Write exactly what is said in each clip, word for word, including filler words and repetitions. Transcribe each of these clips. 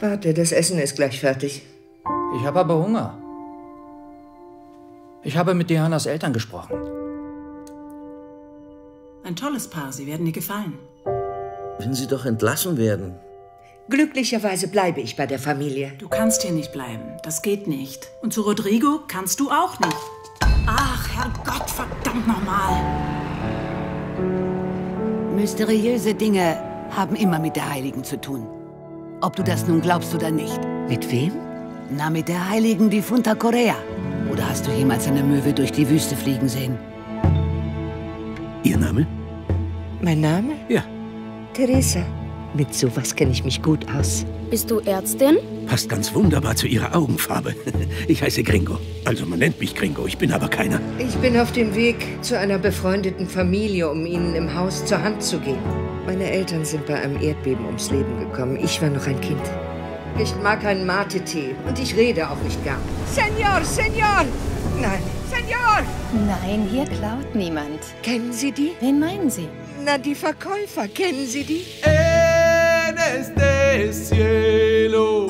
Warte, das Essen ist gleich fertig. Ich habe aber Hunger. Ich habe mit Dianas Eltern gesprochen. Ein tolles Paar, sie werden dir gefallen. Wenn sie doch entlassen werden. Glücklicherweise bleibe ich bei der Familie. Du kannst hier nicht bleiben, das geht nicht. Und zu Rodrigo kannst du auch nicht. Ach, Herrgott, verdammt nochmal. Mysteriöse Dinge haben immer mit der Heiligen zu tun. Ob du das nun glaubst oder nicht. Mit wem? Na, mit der Heiligen Difunta Correa. Oder hast du jemals eine Möwe durch die Wüste fliegen sehen? Ihr Name? Mein Name? Ja. Teresa. Mit sowas kenne ich mich gut aus. Bist du Ärztin? Passt ganz wunderbar zu Ihrer Augenfarbe. Ich heiße Gringo. Also man nennt mich Gringo, ich bin aber keiner. Ich bin auf dem Weg zu einer befreundeten Familie, um ihnen im Haus zur Hand zu gehen. Meine Eltern sind bei einem Erdbeben ums Leben gekommen. Ich war noch ein Kind. Ich mag keinen Mate-Tee und ich rede auch nicht gern. Senor, Senor! Nein. Senor! Nein, hier klaut niemand. Kennen Sie die? Wen meinen Sie? Na, die Verkäufer. Kennen Sie die?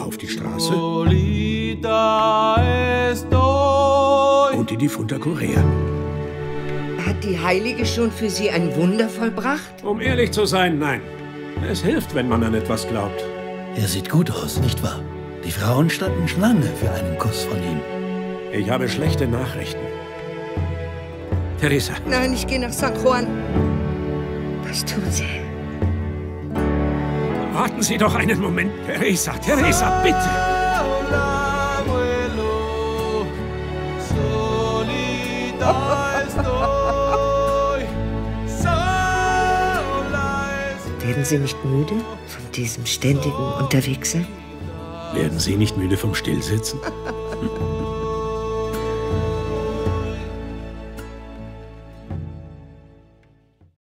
Auf die Straße und in die Difunta Correa. Hat die Heilige schon für Sie ein Wunder vollbracht? Um ehrlich zu sein, nein. Es hilft, wenn man an etwas glaubt. Er sieht gut aus, nicht wahr? Die Frauen standen Schlange für einen Kuss von ihm. Ich habe schlechte Nachrichten. Teresa. Nein, ich gehe nach San Juan. Was tun Sie? Warten Sie doch einen Moment. Teresa, Teresa, bitte! Werden Sie nicht müde von diesem ständigen Unterwegssein? Werden Sie nicht müde vom Stillsitzen?